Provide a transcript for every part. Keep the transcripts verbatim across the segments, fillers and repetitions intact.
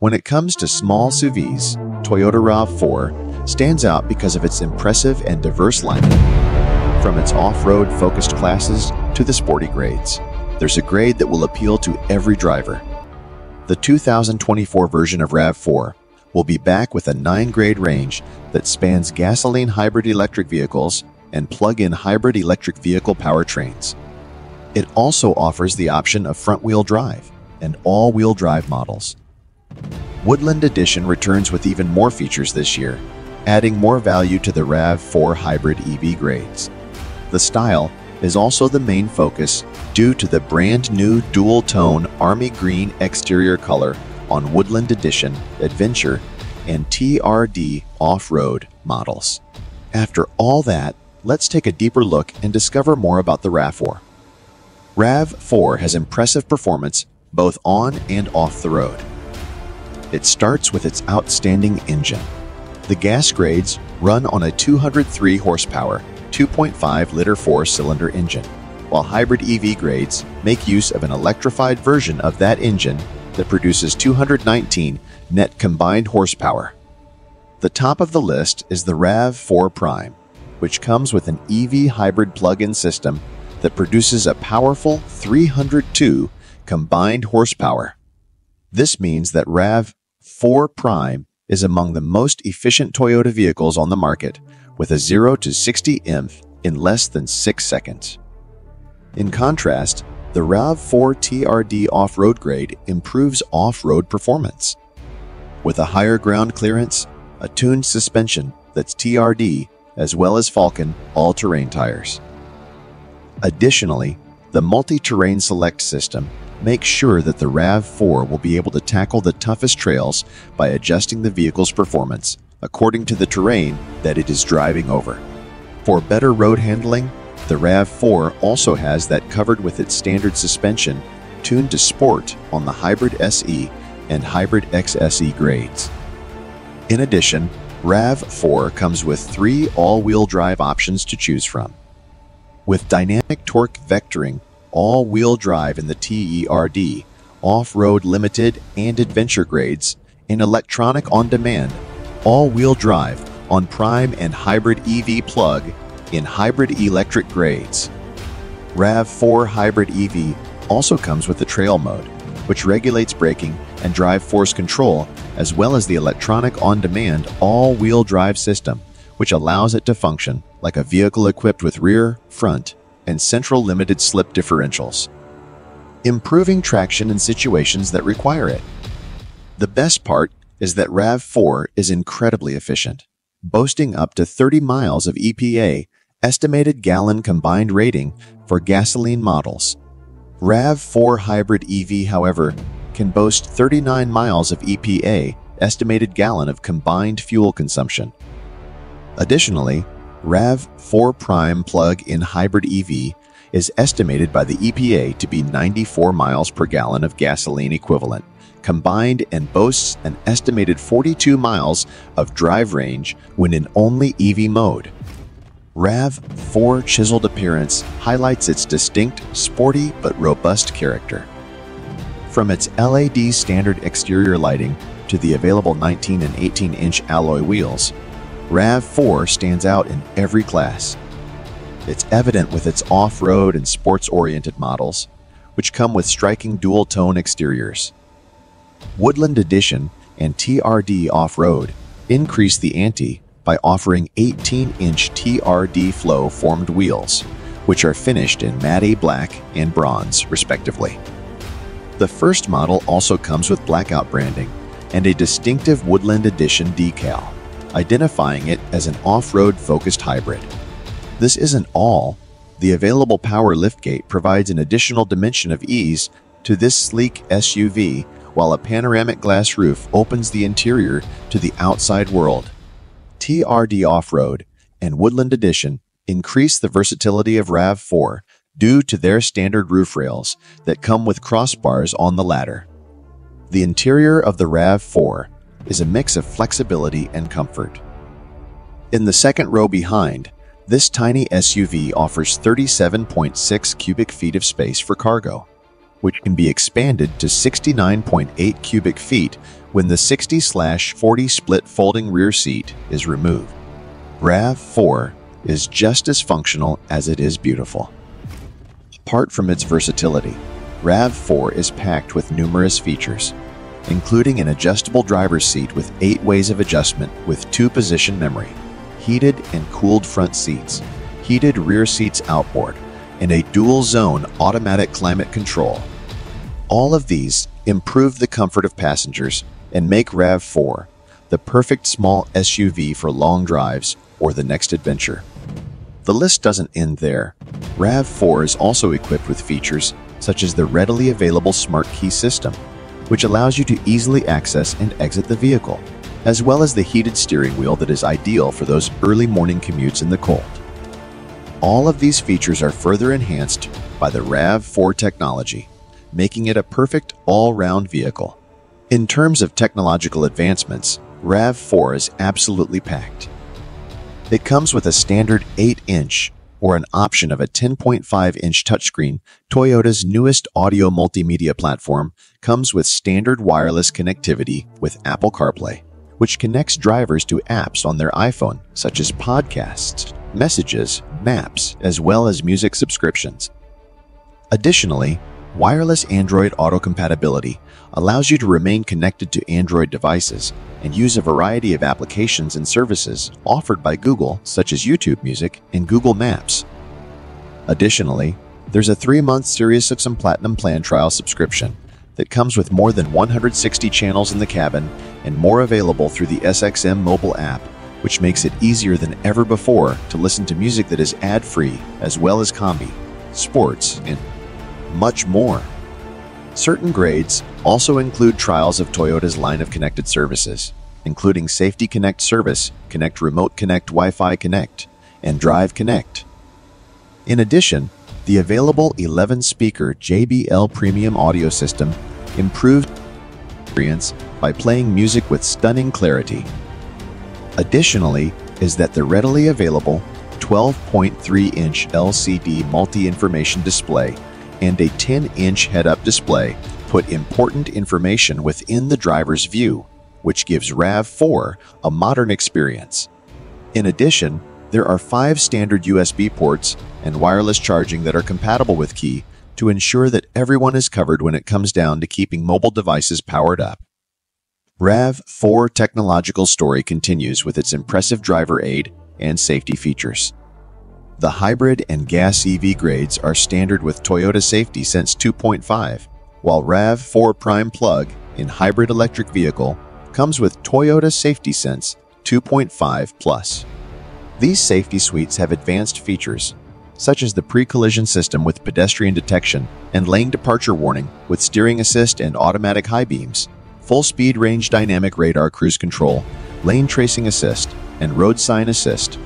When it comes to small S U Vs, Toyota RAV four stands out because of its impressive and diverse lineup. From its off-road focused classes to the sporty grades, there's a grade that will appeal to every driver. The two thousand twenty-four version of RAV four will be back with a nine-grade range that spans gasoline hybrid electric vehicles and plug-in hybrid electric vehicle powertrains. It also offers the option of front-wheel drive and all-wheel drive models. Woodland Edition returns with even more features this year, adding more value to the RAV four hybrid E V grades. The style is also the main focus due to the brand new dual-tone army green exterior color on Woodland Edition Adventure and T R D Off-Road models. After all that, let's take a deeper look and discover more about the RAV four. RAV four has impressive performance both on and off the road. It starts with its outstanding engine. The gas grades run on a two hundred three horsepower, two point five liter four-cylinder engine, while hybrid E V grades make use of an electrified version of that engine that produces two hundred nineteen net combined horsepower. The top of the list is the RAV four Prime, which comes with an E V hybrid plug-in system that produces a powerful three hundred two combined horsepower. This means that RAV four Prime is among the most efficient Toyota vehicles on the market, with a zero to sixty miles per hour in less than six seconds. In contrast, the RAV four T R D off-road grade improves off-road performance. With a higher ground clearance, a tuned suspension that's T R D, as well as Falken all-terrain tires. Additionally, the multi-terrain select system make sure that the RAV four will be able to tackle the toughest trails by adjusting the vehicle's performance according to the terrain that it is driving over. For better road handling, the RAV four also has that covered with its standard suspension tuned to sport on the hybrid S E and hybrid X S E grades. In addition, RAV four comes with three all-wheel drive options to choose from. With dynamic torque vectoring, all-wheel drive in the T R D, off-road limited and adventure grades, and electronic on-demand, all-wheel drive on prime and hybrid E V plug in hybrid electric grades. RAV four Hybrid E V also comes with the trail mode, which regulates braking and drive force control, as well as the electronic on-demand all-wheel drive system, which allows it to function like a vehicle equipped with rear, front, and central limited slip differentials, improving traction in situations that require it. The best part is that RAV four is incredibly efficient, boasting up to thirty miles of E P A estimated gallon combined rating for gasoline models. RAV four Hybrid E V, however, can boast thirty-nine miles of E P A estimated gallon of combined fuel consumption. Additionally, RAV four Prime plug-in hybrid E V is estimated by the E P A to be ninety-four miles per gallon of gasoline equivalent combined and boasts an estimated forty-two miles of drive range when in only E V mode. RAV four chiseled appearance highlights its distinct, sporty but robust character. From its L E D standard exterior lighting to the available nineteen and eighteen inch alloy wheels, RAV four stands out in every class. It's evident with its off-road and sports-oriented models, which come with striking dual-tone exteriors. Woodland Edition and T R D Off-Road increase the ante by offering eighteen inch T R D flow formed wheels, which are finished in matte black and bronze, respectively. The first model also comes with blackout branding and a distinctive Woodland Edition decal, identifying it as an off-road focused hybrid. This isn't all. The available power liftgate provides an additional dimension of ease to this sleek S U V, while a panoramic glass roof opens the interior to the outside world. T R D Off-Road and Woodland Edition increase the versatility of RAV four due to their standard roof rails that come with crossbars on the ladder. The interior of the RAV four is a mix of flexibility and comfort. In the second row behind, this tiny S U V offers thirty-seven point six cubic feet of space for cargo, which can be expanded to sixty-nine point eight cubic feet when the sixty forty split folding rear seat is removed. RAV four is just as functional as it is beautiful. Apart from its versatility, RAV four is packed with numerous features, including an adjustable driver's seat with eight ways of adjustment with two-position memory, heated and cooled front seats, heated rear seats outboard, and a dual-zone automatic climate control. All of these improve the comfort of passengers and make RAV four the perfect small S U V for long drives or the next adventure. The list doesn't end there. RAV four is also equipped with features such as the readily available SmartKey system, which allows you to easily access and exit the vehicle, as well as the heated steering wheel that is ideal for those early morning commutes in the cold. All of these features are further enhanced by the RAV four technology, making it a perfect all-round vehicle. In terms of technological advancements, RAV four is absolutely packed. It comes with a standard eight inch or an option of a ten point five inch touchscreen. Toyota's newest audio multimedia platform comes with standard wireless connectivity with Apple CarPlay, which connects drivers to apps on their iPhone, such as podcasts, messages, maps, as well as music subscriptions. Additionally, wireless Android Auto compatibility allows you to remain connected to Android devices and use a variety of applications and services offered by Google, such as YouTube Music and Google Maps. Additionally, there's a three month SiriusXM Platinum Plan trial subscription that comes with more than one hundred sixty channels in the cabin and more available through the S X M mobile app, which makes it easier than ever before to listen to music that is ad-free, as well as combi, sports, and much more. Certain grades also include trials of Toyota's line of connected services, including Safety Connect Service, Connect Remote Connect, Wi-Fi Connect, and Drive Connect. In addition, the available eleven speaker J B L premium audio system improved experience by playing music with stunning clarity. Additionally, is that the readily available twelve point three inch L C D multi-information display and a ten inch head-up display put important information within the driver's view, which gives RAV four a modern experience. In addition, there are five standard U S B ports and wireless charging that are compatible with Key to ensure that everyone is covered when it comes down to keeping mobile devices powered up. RAV four technological story continues with its impressive driver aid and safety features. The hybrid and gas E V grades are standard with Toyota Safety Sense two point five, while RAV four Prime plug-in hybrid electric vehicle comes with Toyota Safety Sense two point five plus. These safety suites have advanced features, such as the pre-collision system with pedestrian detection and lane departure warning with steering assist and automatic high beams, full-speed range dynamic radar cruise control, lane tracing assist, and road sign assist.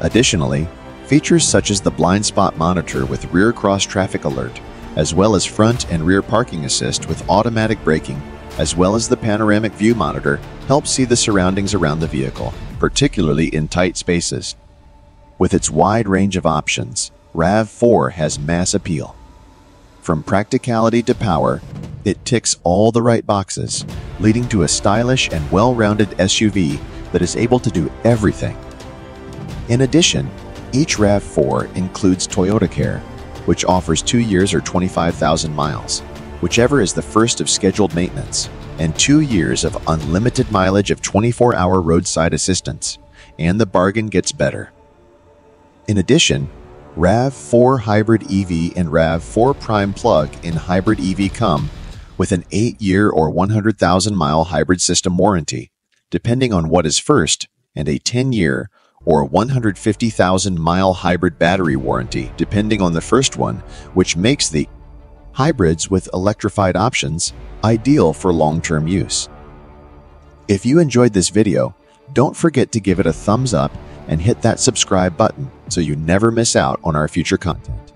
Additionally, features such as the blind spot monitor with rear cross-traffic alert, as well as front and rear parking assist with automatic braking, as well as the panoramic view monitor, help see the surroundings around the vehicle, particularly in tight spaces. With its wide range of options, RAV four has mass appeal. From practicality to power, it ticks all the right boxes, leading to a stylish and well-rounded S U V that is able to do everything. In addition, each RAV four includes ToyotaCare, which offers two years or twenty-five thousand miles, whichever is the first of scheduled maintenance, and two years of unlimited mileage of twenty-four hour roadside assistance, and the bargain gets better. In addition, RAV four Hybrid E V and RAV four Prime Plug-in Hybrid E V come with an eight year or one hundred thousand mile hybrid system warranty, depending on what is first, and a ten year or one hundred fifty thousand mile hybrid battery warranty, depending on the first one, which makes the hybrids with electrified options ideal for long-term use. If you enjoyed this video, don't forget to give it a thumbs up and hit that subscribe button so you never miss out on our future content.